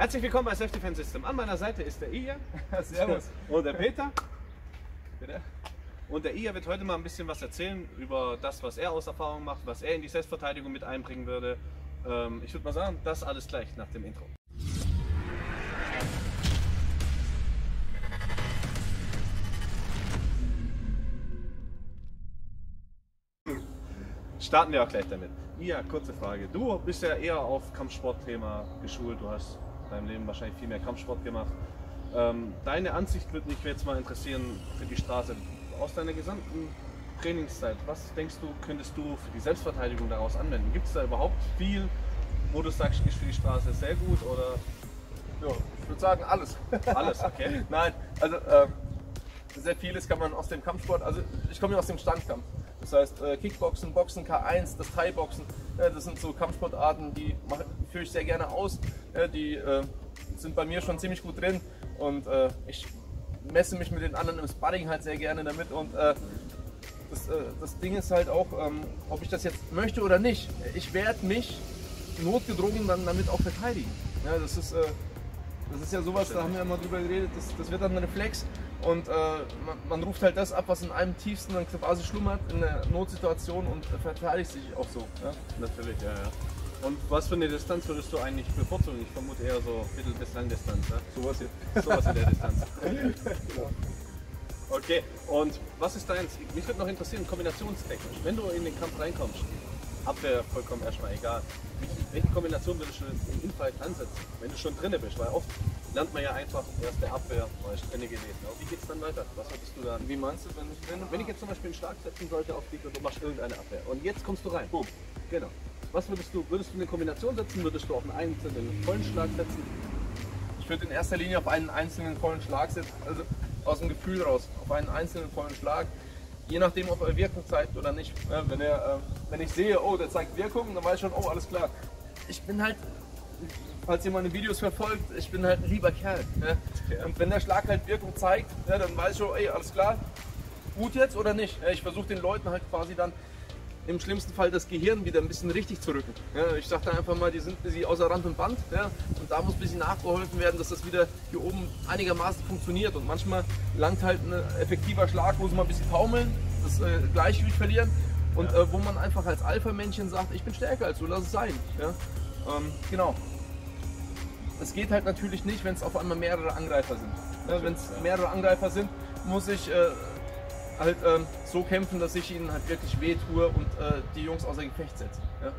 Herzlich willkommen bei Self Defense System. An meiner Seite ist der Ilja. Servus. Und der Peter. Bitte. Und der Ilja wird heute mal ein bisschen was erzählen über das, was er aus Erfahrung macht, was er in die Selbstverteidigung mit einbringen würde. Ich würde mal sagen, das alles gleich nach dem Intro. Starten wir auch gleich damit. Ilja, kurze Frage. Du bist ja eher auf Kampfsportthema geschult. Du hast in deinem Leben wahrscheinlich viel mehr Kampfsport gemacht. Deine Ansicht würde mich jetzt mal interessieren für die Straße. Aus deiner gesamten Trainingszeit, was denkst du, könntest du für die Selbstverteidigung daraus anwenden? Gibt es da überhaupt viel, wo du sagst, ist für die Straße sehr gut? Oder? Ja, ich würde sagen, alles. Alles, okay. Nein, also sehr vieles kann man aus dem Kampfsport, also ich komme ja aus dem Standkampf. Das heißt Kickboxen, Boxen, K1, das Thai-Boxen, das sind so Kampfsportarten, die führe ich sehr gerne aus, die sind bei mir schon ziemlich gut drin und ich messe mich mit den anderen im Sparring halt sehr gerne damit und das Ding ist halt auch, ob ich das jetzt möchte oder nicht, ich werde mich notgedrungen dann damit auch verteidigen. Ja, das ist ja sowas, da haben wir mal drüber geredet, das wird dann ein Reflex. Und man ruft halt das ab, was in einem tiefsten dann quasi schlummert in der Notsituation und verteidigt sich auch so. Ja? Natürlich, ja, ja. Und was für eine Distanz würdest du eigentlich bevorzugen? Ich vermute eher so Mittel- bis Langdistanz. Ja? Sowas hier. Sowas in der Distanz. Genau. Okay, und was ist deins? Mich würde noch interessieren, kombinationstechnisch. Wenn du in den Kampf reinkommst, Abwehr vollkommen erstmal egal. Welche Kombination würdest du im Infight ansetzen, wenn du schon drinne bist? Weil oft lernt man ja einfach erst der Abwehr, weil ich drinne gelesen. Aber wie geht es dann weiter? Was würdest du dann? Wie meinst du, wenn ich jetzt zum Beispiel einen Schlag setzen sollte auf dich und du machst irgendeine Abwehr und jetzt kommst du rein? Boom. Genau. Was würdest du eine Kombination setzen? Würdest du auf einen einzelnen vollen Schlag setzen? Ich würde in erster Linie auf einen einzelnen vollen Schlag setzen, also aus dem Gefühl raus, auf einen einzelnen vollen Schlag. Je nachdem, ob er Wirkung zeigt oder nicht. Wenn ich sehe, oh, der zeigt Wirkung, dann weiß ich schon, oh, alles klar. Ich bin halt, falls ihr meine Videos verfolgt, ich bin halt ein lieber Kerl. Ja? Und wenn der Schlag halt Wirkung zeigt, ja, dann weiß ich schon, ey, alles klar, gut jetzt oder nicht. Ich versuche den Leuten halt quasi dann im schlimmsten Fall das Gehirn wieder ein bisschen richtig zu rücken. Ja? Ich sage dann einfach mal, die sind ein bisschen außer Rand und Band. Ja? Und da muss ein bisschen nachgeholfen werden, dass das wieder hier oben einigermaßen funktioniert. Und manchmal langt halt ein effektiver Schlag, wo sie mal ein bisschen taumeln, das Gleichgewicht verlieren. Und ja, wo man einfach als Alpha-Männchen sagt, ich bin stärker als du, lass es sein. Ja? Genau. Es geht halt natürlich nicht, wenn es auf einmal mehrere Angreifer sind. Ja, wenn es mehrere Angreifer sind, muss ich halt so kämpfen, dass ich ihnen halt wirklich weh tue und die Jungs außer Gefecht setze. Ja?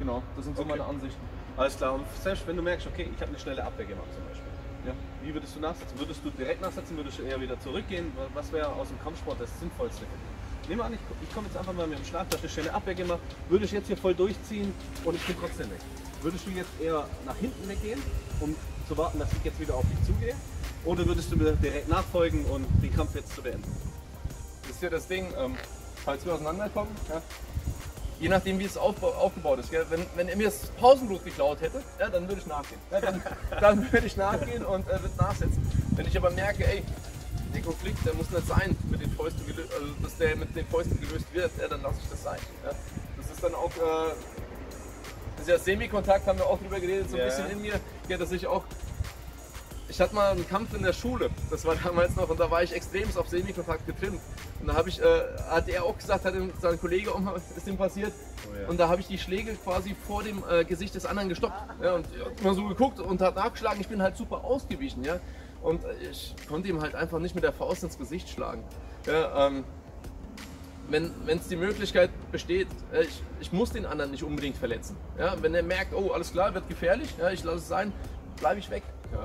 Genau, das sind so meine Ansichten. Alles klar, und selbst wenn du merkst, okay, ich habe eine schnelle Abwehr gemacht zum Beispiel. Ja. Wie würdest du nachsetzen? Würdest du direkt nachsetzen? Würdest du eher wieder zurückgehen? Was wäre aus dem Kampfsport das Sinnvollste? Nehmen wir an, ich komme jetzt einfach mal mit dem Schlag, da ist eine schöne Abwehr gemacht, würde ich jetzt hier voll durchziehen und ich bin trotzdem weg. Würdest du jetzt eher nach hinten weggehen, um zu warten, dass ich jetzt wieder auf dich zugehe? Oder würdest du mir direkt nachfolgen und den Kampf jetzt zu beenden? Das ist ja das Ding, falls wir auseinanderkommen, ja, je nachdem wie es aufgebaut ist. Gell? Wenn er mir das Pausenbrot geklaut hätte, ja, dann würde ich nachgehen. Ja, dann würde ich nachgehen und würde nachsetzen. Wenn ich aber merke, ey, der Konflikt, der muss nicht sein, mit den Fäusten gelöst, also dass der mit den Fäusten gelöst wird, ja, dann lasse ich das sein. Ja. Das ist dann auch, das ist ja Semikontakt, haben wir auch drüber geredet, so ein bisschen in mir, ja, dass ich auch, ich hatte mal einen Kampf in der Schule, das war damals noch, und da war ich extremst auf Semikontakt getrimmt. Und da habe ich, hat er auch gesagt, hat sein Kollege auch mal, ist dem passiert, oh, ja, und da habe ich die Schläge quasi vor dem Gesicht des anderen gestoppt. Ja, und mal so geguckt und hat nachgeschlagen, ich bin halt super ausgewichen. Ja. Und ich konnte ihm halt einfach nicht mit der Faust ins Gesicht schlagen. Ja, wenn es die Möglichkeit besteht, ich muss den anderen nicht unbedingt verletzen. Ja, wenn er merkt, oh, alles klar, wird gefährlich, ja, ich lasse es sein, bleibe ich weg. Ja.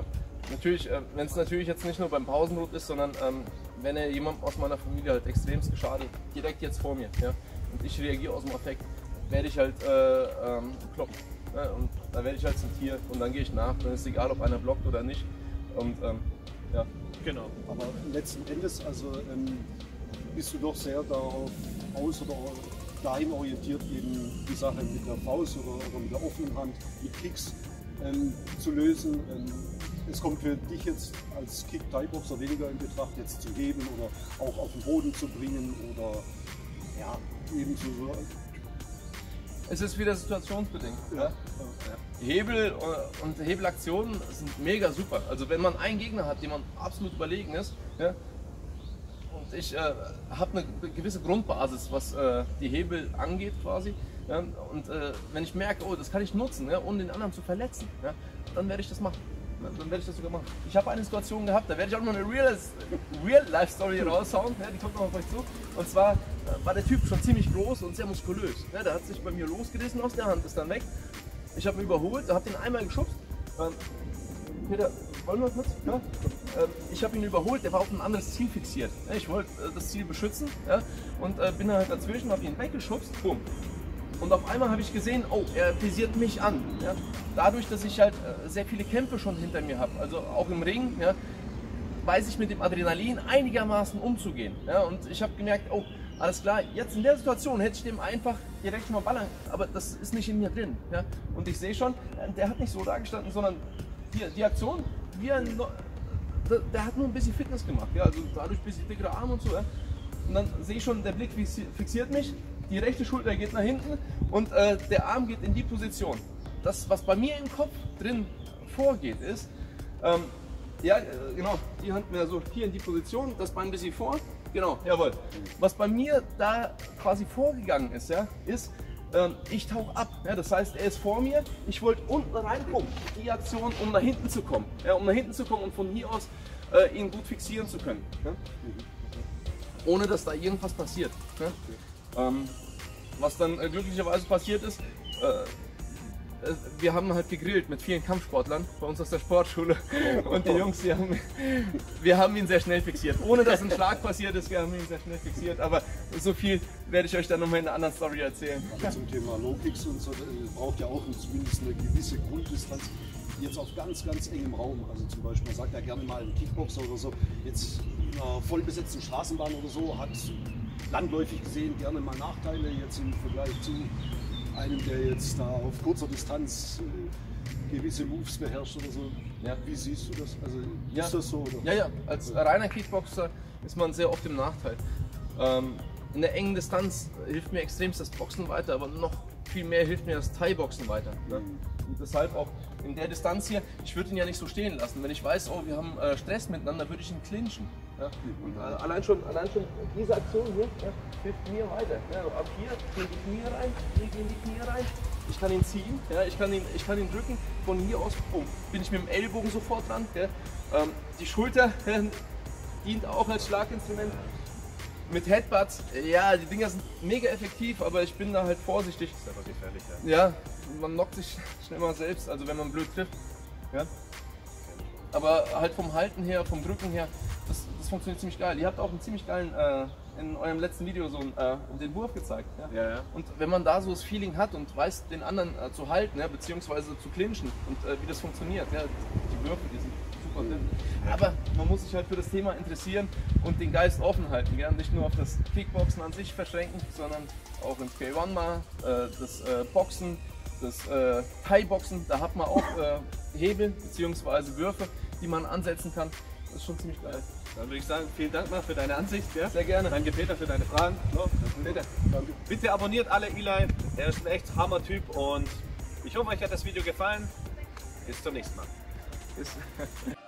Natürlich, wenn es natürlich jetzt nicht nur beim Pausenbrot ist, sondern wenn er jemandem aus meiner Familie halt extremst geschadet, direkt jetzt vor mir, ja, und ich reagiere aus dem Affekt, werde ich halt kloppen. Ja, und dann werde ich halt zum Tier und dann gehe ich nach, dann ist es egal, ob einer blockt oder nicht. Und ja, genau. Aber letzten Endes, also bist du doch sehr darauf aus oder dahin orientiert, eben die Sache mit der Faust oder mit der offenen Hand, mit Kicks zu lösen. Es kommt für dich jetzt als Kick-Thai-Boxer weniger in Betracht, jetzt zu heben oder auch auf den Boden zu bringen oder ja, eben so. Es ist wieder situationsbedingt. Ja. Ja. Ja. Hebel und Hebelaktionen sind mega super. Also wenn man einen Gegner hat, dem man absolut überlegen ist, ja, und ich habe eine gewisse Grundbasis, was die Hebel angeht quasi, ja, und wenn ich merke, oh, das kann ich nutzen, ja, ohne den anderen zu verletzen, ja, dann werde ich das machen. Dann werde ich das sogar machen. Ich habe eine Situation gehabt, da werde ich auch noch eine Real-Life-Story raushauen, ja, die kommt noch auf euch zu. Und zwar war der Typ schon ziemlich groß und sehr muskulös. Ja, der hat sich bei mir losgerissen aus der Hand, ist dann weg. Ich habe ihn überholt, habe den einmal geschubst. Peter, wollen wir kurz? Ja? Ich habe ihn überholt, der war auf ein anderes Ziel fixiert. Ja, ich wollte das Ziel beschützen, ja? Und bin dann halt dazwischen, habe ihn weggeschubst. Boom. Und auf einmal habe ich gesehen, oh, er visiert mich an. Ja? Dadurch, dass ich halt sehr viele Kämpfe schon hinter mir habe, also auch im Ring, ja, weiß ich mit dem Adrenalin einigermaßen umzugehen. Ja? Und ich habe gemerkt, oh, alles klar, jetzt in der Situation hätte ich dem einfach direkt mal ballern, aber das ist nicht in mir drin. Ja? Und ich sehe schon, der hat nicht so da gestanden, sondern die Aktion, der hat nur ein bisschen Fitness gemacht, ja? Also dadurch ein bisschen dickere Arme und so. Ja? Und dann sehe ich schon, der Blick fixiert mich. Die rechte Schulter geht nach hinten und der Arm geht in die Position. Das, was bei mir im Kopf drin vorgeht, ist, ja, genau, die Hand mehr so hier in die Position, das Bein ein bisschen vor, genau, jawohl. Was bei mir da quasi vorgegangen ist, ja, ist, ich tauche ab, ja, das heißt, er ist vor mir, ich wollte unten reinkommen, die Aktion, um nach hinten zu kommen, ja, um nach hinten zu kommen und von hier aus ihn gut fixieren zu können, ja? Ohne dass da irgendwas passiert. Ja? Was dann glücklicherweise passiert ist, wir haben halt gegrillt mit vielen Kampfsportlern bei uns aus der Sportschule und die Jungs, wir haben ihn sehr schnell fixiert. Ohne dass ein Schlag passiert ist, wir haben ihn sehr schnell fixiert, aber so viel werde ich euch dann nochmal in einer anderen Story erzählen. Aber zum Thema Low-Kicks und so, braucht ja auch zumindest eine gewisse Grunddistanz. Jetzt auf ganz, ganz engem Raum, also zum Beispiel, man sagt ja gerne mal einen Kickboxer oder so, jetzt in einer vollbesetzten Straßenbahn oder so, hat landläufig gesehen gerne mal Nachteile jetzt im Vergleich zu einem, der jetzt da auf kurzer Distanz gewisse Moves beherrscht oder so. Ja. Wie siehst du das? Also ja. Ist das so? Oder? Ja, ja, als reiner Kickboxer ist man sehr oft im Nachteil. In der engen Distanz hilft mir extremst das Boxen weiter, aber noch viel mehr hilft mir das Thai-Boxen weiter. Ne? Und deshalb auch in der Distanz hier, ich würde ihn ja nicht so stehen lassen. Wenn ich weiß, oh, wir haben Stress miteinander, würde ich ihn clinchen. Ja? Und allein schon diese Aktion hier, ja, hilft mir weiter. Ja, ab hier, gehen die Knie rein, hier gehen die Knie rein. Ich kann ihn ziehen, ja, ich kann ihn drücken. Von hier aus, oh, bin ich mit dem Ellbogen sofort dran. Ja? Die Schulter dient auch als Schlaginstrument. Mit Headbutts, ja, die Dinger sind mega effektiv, aber ich bin da halt vorsichtig. Das ist aber gefährlich, ja. Ja, man knockt sich schnell mal selbst, also wenn man blöd trifft. Ja. Aber halt vom Halten her, vom Drücken her, das funktioniert ziemlich geil. Ihr habt auch einen ziemlich geilen, in eurem letzten Video so einen, den Wurf gezeigt. Ja? Ja, ja. Und wenn man da so das Feeling hat und weiß, den anderen zu halten, ja, beziehungsweise zu clinchen und wie das funktioniert, ja, die Würfe, die sind super drin. Aber man muss sich halt für das Thema interessieren und den Geist offen halten. Ja? Nicht nur auf das Kickboxen an sich verschränken, sondern auch ins K1 mal, das Boxen, das Thai-Boxen. Da hat man auch Hebel bzw. Würfe, die man ansetzen kann. Das ist schon ziemlich geil. Dann würde ich sagen, vielen Dank mal für deine Ansicht. Ja? Sehr gerne. Danke Peter für deine Fragen. No, Peter. Danke. Bitte abonniert alle Ilja. Er ist ein echt Hammer-Typ und ich hoffe, euch hat das Video gefallen. Bis zum nächsten Mal. Bis.